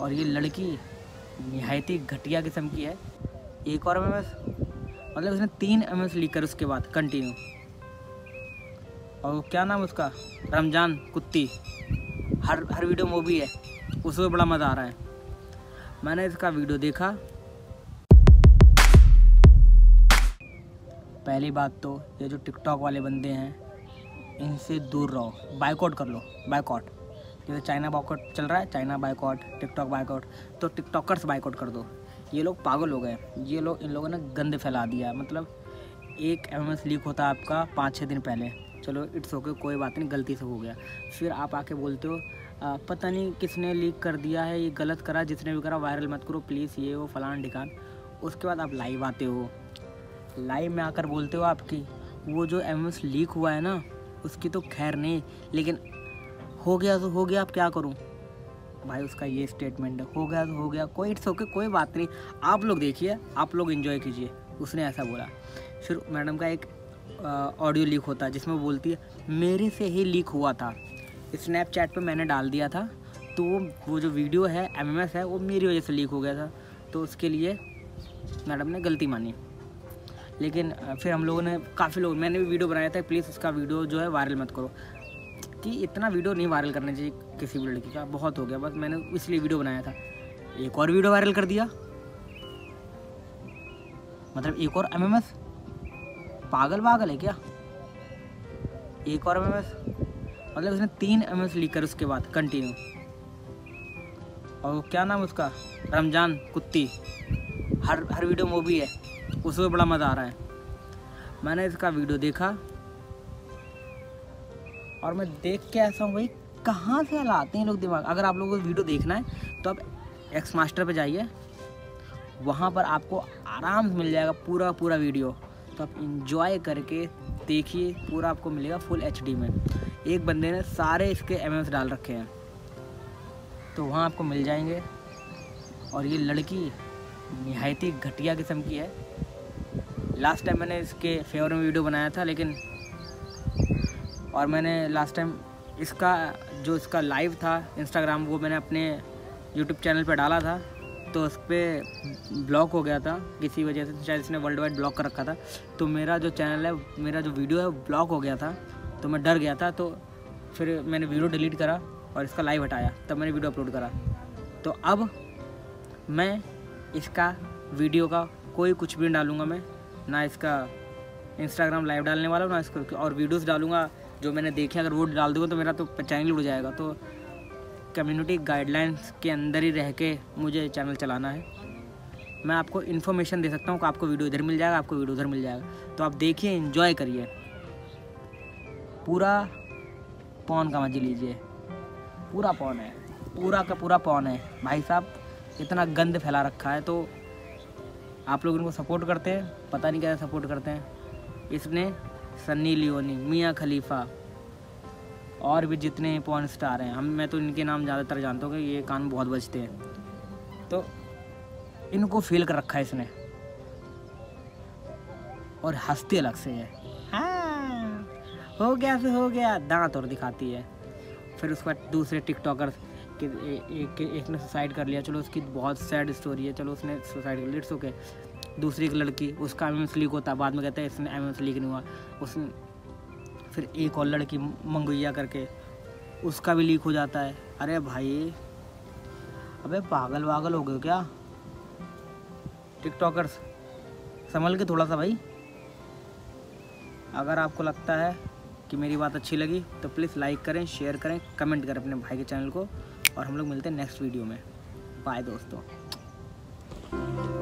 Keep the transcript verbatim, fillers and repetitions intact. और ये लड़की निहायती घटिया किस्म की है। एक और एम एस, मतलब उसने तीन एम एस लीकर उसके बाद कंटिन्यू। और क्या नाम उसका, रमज़ान कुत्ती, हर हर वीडियो में वो भी है, उसमें बड़ा मज़ा आ रहा है। मैंने इसका वीडियो देखा। पहली बात तो ये जो टिकटॉक वाले बंदे हैं, इनसे दूर रहो, बायकॉट कर लो। बायकॉट जैसे चाइना बायकॉट चल रहा है, चाइना बायकॉट, टिकटॉक बायकॉट, तो टिकटॉकर्स बायकॉट कर दो। ये लोग पागल हो गए, ये लोग, इन लोगों ने गंद फैला दिया। मतलब एक एम एस लीक होता है आपका पाँच छः दिन पहले, चलो इट्स ओके, कोई बात नहीं, गलती से हो गया। फिर आप आके बोलते हो आ, पता नहीं किसने लीक कर दिया है, ये गलत करा, जिसने भी करा वायरल मत करो प्लीज़, ये वो फलान ढिकान। उसके बाद आप लाइव आते हो, लाइव में आकर बोलते हो आपकी वो जो एम एस लीक हुआ है ना उसकी तो खैर नहीं, लेकिन हो गया तो हो गया, आप क्या करूं भाई। उसका ये स्टेटमेंट है, हो गया तो हो गया, कोई इट्स ओके, कोई बात नहीं, आप लोग देखिए, आप लोग एंजॉय कीजिए, उसने ऐसा बोला। फिर मैडम का एक ऑडियो लीक होता है जिसमें बोलती है मेरे से ही लीक हुआ था, स्नैपचैट पे मैंने डाल दिया था, तो वो वो जो वीडियो है एम एस है वो मेरी वजह से लीक हो गया था, तो उसके लिए मैडम ने गलती मानी। लेकिन फिर हम लोगों ने, काफ़ी लोग, मैंने भी वीडियो बनाया था, प्लीज़ उसका वीडियो जो है वायरल मत करो, कि इतना वीडियो नहीं वायरल करना चाहिए किसी भी लड़की का, बहुत हो गया, बस मैंने इसलिए वीडियो बनाया था। एक और वीडियो वायरल कर दिया, मतलब एक और एम एम एस, पागल पागल है क्या। एक और एम एम एस, मतलब उसने तीन एम एस लीक कर उसके बाद कंटिन्यू। और क्या नाम उसका, रमज़ान कुत्ती, हर हर वीडियो में वो भी है, उसमें बड़ा मज़ा आ रहा है। मैंने इसका वीडियो देखा और मैं देख के ऐसा हूँ भाई कहाँ से लाते हैं लोग दिमाग। अगर आप लोगों को वीडियो देखना है तो आप एक्स मास्टर पे जाइए, वहाँ पर आपको आराम से मिल जाएगा पूरा पूरा वीडियो, तो आप इंजॉय करके देखिए, पूरा आपको मिलेगा फुल एच डी में। एक बंदे ने सारे इसके एम एस डाल रखे हैं, तो वहाँ आपको मिल जाएंगे। और ये लड़की निहायती घटिया किस्म की है। लास्ट टाइम मैंने इसके फेवर में वीडियो बनाया था, लेकिन, और मैंने लास्ट टाइम इसका जो इसका लाइव था इंस्टाग्राम, वो मैंने अपने यूट्यूब चैनल पर डाला था, तो उस पर ब्लॉक हो गया था किसी वजह से, शायद इसने वर्ल्ड वाइड ब्लॉक कर रखा था, तो मेरा जो चैनल है, मेरा जो वीडियो है ब्लॉक हो गया था, तो मैं डर गया था, तो फिर मैंने वीडियो डिलीट करा और इसका लाइव हटाया, तब मैंने वीडियो अपलोड करा। तो अब मैं इसका वीडियो का कोई कुछ भी नहीं डालूँगा, मैं ना इसका इंस्टाग्राम लाइव डालने वाला हूँ, ना इसको, और वीडियोस डालूँगा जो मैंने देखे, अगर वो डाल दूँगा तो मेरा तो चैनल उड़ जाएगा। तो कम्युनिटी गाइडलाइंस के अंदर ही रह के मुझे चैनल चलाना है। मैं आपको इन्फॉर्मेशन दे सकता हूँ कि आपको वीडियो इधर मिल जाएगा, आपको वीडियो उधर मिल जाएगा, तो आप देखिए, इन्जॉय करिए, पूरा पौन का मजे लीजिए। पूरा पौन है, पूरा का पूरा पौन है भाई साहब, इतना गंद फैला रखा है। तो आप लोग इनको सपोर्ट करते हैं, पता नहीं कैसे सपोर्ट करते हैं। इसने सन्नी लियोनी, मियां खलीफा और भी जितने पॉर्न स्टार हैं, हम मैं तो इनके नाम ज़्यादातर जानता हूँ कि ये कान बहुत बजते हैं, तो इनको फेल कर रखा है इसने। और हंसती अलग से है, हाँ हो गया से हो गया, दांत और दिखाती है। फिर उसके बाद दूसरे टिकटॉकर्स, एक एक ने सुसाइड कर लिया, चलो उसकी बहुत सैड स्टोरी है, चलो उसने सुसाइड कर लिया, इट्स ओके। दूसरी एक लड़की, उसका एम एस लीक होता, बाद में कहते हैं इसने एम एस लीक नहीं हुआ। उसने फिर एक और लड़की मंगुइया करके, उसका भी लीक हो जाता है। अरे भाई, अबे पागल वागल हो गए क्या टिकटॉकर्स, संभल के थोड़ा सा भाई। अगर आपको लगता है कि मेरी बात अच्छी लगी तो प्लीज़ लाइक करें, शेयर करें, कमेंट करें अपने भाई के चैनल को, और हम लोग मिलते हैं नेक्स्ट वीडियो में। बाय दोस्तों।